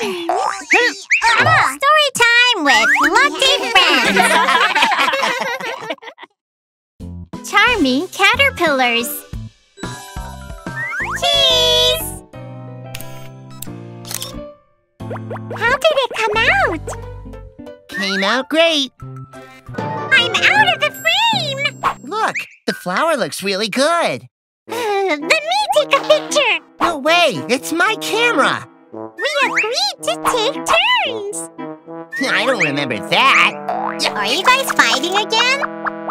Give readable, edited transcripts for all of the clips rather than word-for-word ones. Story time with Lotty Friends. Charming caterpillars. Cheese! How did it come out? Came out great. I'm out of the frame! Look, the flower looks really good. Let me take a picture. No way, it's my camera. We agreed to take turns. I don't remember that. Are you guys fighting again?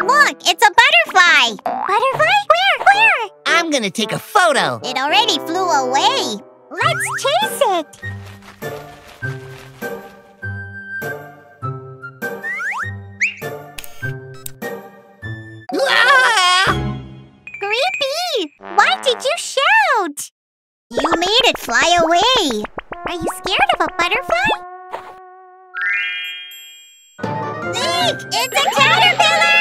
Look, it's a butterfly. Butterfly? Where? I'm gonna take a photo. It already flew away. Let's chase it. Creepy! Why did you shout? You made it fly away. Are you scared of a butterfly? Eek! It's a caterpillar!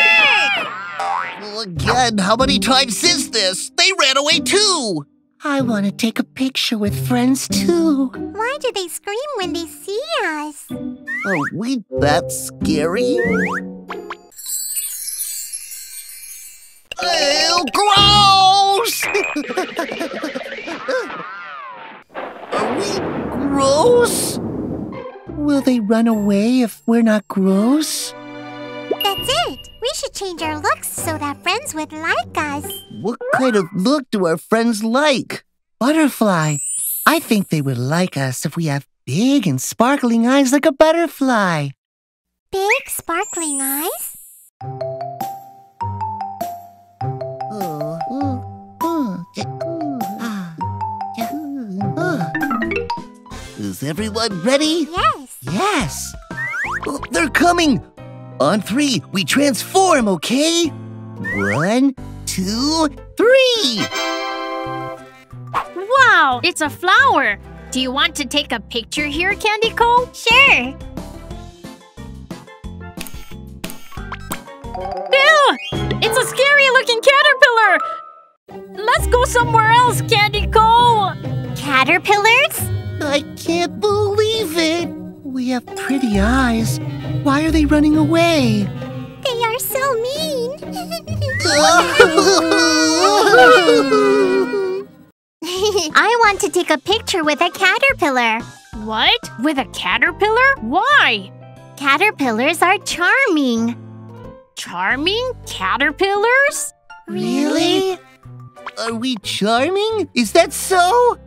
Again, how many times is this? They ran away too! I want to take a picture with friends too. Why do they scream when they see us? Are we that scary? Ew, gross! Are we gross? Will they run away if we're not gross? That's it. We should change our looks so that friends would like us. What kind of look do our friends like? Butterfly. I think they would like us if we have big and sparkling eyes like a butterfly. Big sparkling eyes? Is everyone ready? Yes. Yes. Oh, they're coming. On three, we transform, okay? 1, 2, 3. Wow, it's a flower. Do you want to take a picture here, Candy Cole? Sure. Ew! It's a scary-looking caterpillar. Let's go somewhere else, Candy Cole. Caterpillars? I can't believe it! We have pretty eyes. Why are they running away? They are so mean! I want to take a picture with a caterpillar. What? With a caterpillar? Why? Caterpillars are charming. Charming caterpillars? Really? Are we charming? Is that so?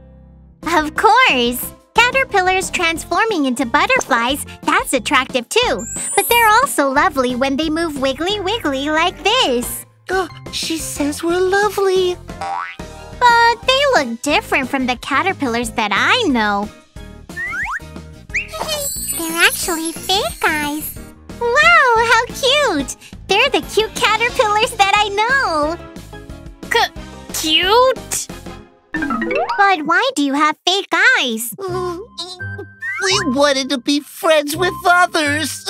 Of course! Caterpillars transforming into butterflies, that's attractive too. But they're also lovely when they move wiggly like this. Oh, she says we're lovely. But they look different from the caterpillars that I know. They're actually fake eyes. Wow, how cute! They're the cute caterpillars that I know. Cute? But why do you have fake eyes? We wanted to be friends with others.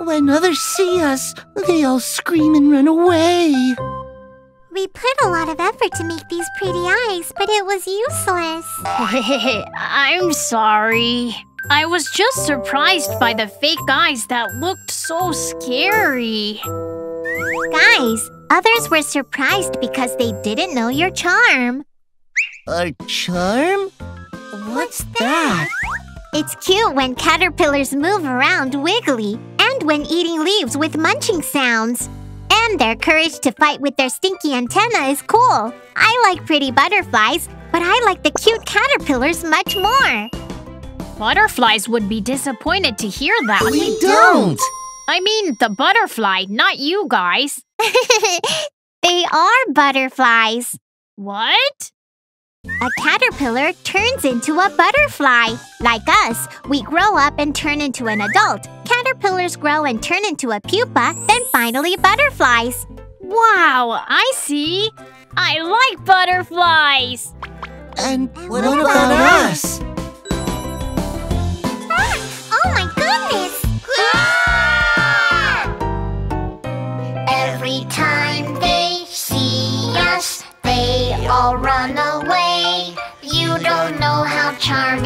When others see us, they all scream and run away. We put a lot of effort to make these pretty eyes, but it was useless. I'm sorry. I was just surprised by the fake eyes that looked so scary. Guys, others were surprised because they didn't know your charm. Our charm? What's that? It's cute when caterpillars move around wiggly and when eating leaves with munching sounds. And their courage to fight with their stinky antenna is cool. I like pretty butterflies, but I like the cute caterpillars much more. Butterflies would be disappointed to hear that. We don't! I mean, the butterfly, not you guys. They are butterflies. What? A caterpillar turns into a butterfly. Like us, we grow up and turn into an adult. Caterpillars grow and turn into a pupa, then finally butterflies. Wow, I see. I like butterflies. And what about us? Oh my goodness! Every time they see us, they all run away. You don't know how charming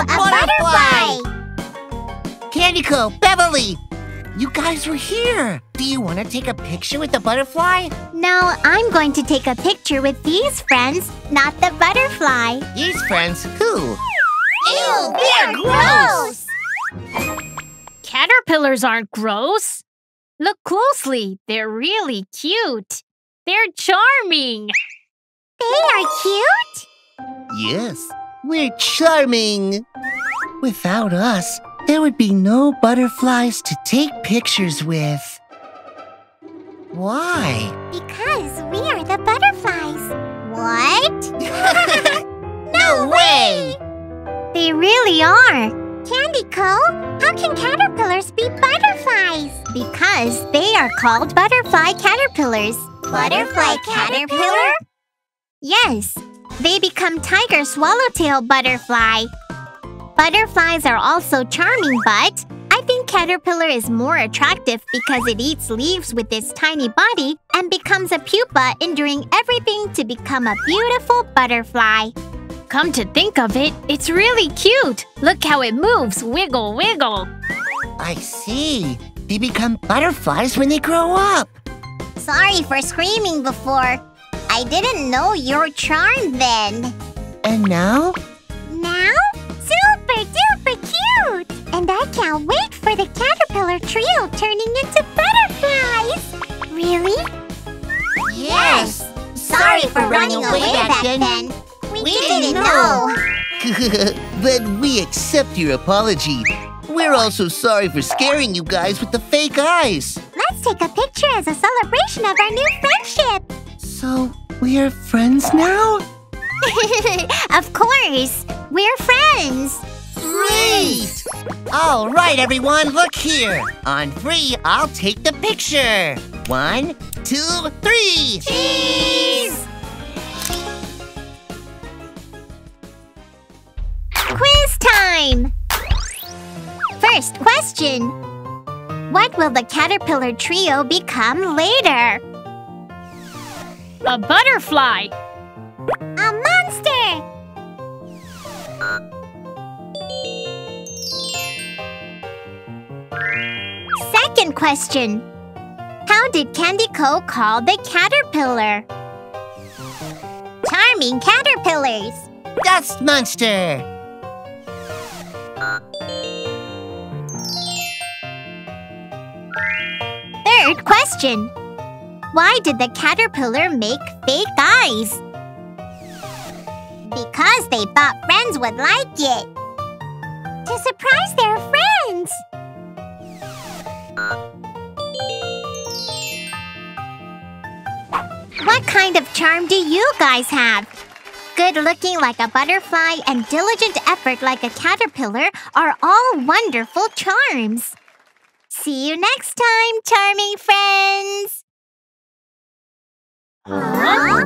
a butterfly! Candy Cole, Beverly! You guys were here! Do you want to take a picture with the butterfly? No, I'm going to take a picture with these friends, not the butterfly. These friends? Who? Ew, they're gross! Caterpillars aren't gross. Look closely, they're really cute. They're charming. They are cute? Yes, we're charming. Without us, there would be no butterflies to take pictures with. Why? Because we are the butterflies. What? No way! They really are. Candy Cole, how can caterpillars be butterflies? Because they are called butterfly caterpillars. Butterfly caterpillar? Yes, they become tiger swallowtail butterfly. Butterflies are also charming, but I think caterpillar is more attractive because it eats leaves with its tiny body and becomes a pupa, enduring everything to become a beautiful butterfly. Come to think of it, it's really cute. Look how it moves, wiggle, wiggle. I see. They become butterflies when they grow up. Sorry for screaming before. I didn't know you were charmed then. And now? Now? Super duper cute! And I can't wait for the caterpillar trio turning into butterflies! Really? Yes! Sorry for running away back then. We didn't know! But we accept your apology. We're also sorry for scaring you guys with the fake eyes. Let's take a picture as a celebration of our new friendship! So, we are friends now? Of course! We're friends! Great! All right, everyone, look here. On three, I'll take the picture. 1, 2, 3! Cheese! Quiz time! First question. What will the caterpillar trio become later? A butterfly! A monster! Second question. How did Candy Cole call the caterpillar? Charming caterpillars! Dust monster! Third question. Why did the caterpillar make fake eyes? Because they thought friends would like it. To surprise their friends! What kind of charm do you guys have? Good looking like a butterfly and diligent effort like a caterpillar are all wonderful charms. See you next time, charming friends! Huh?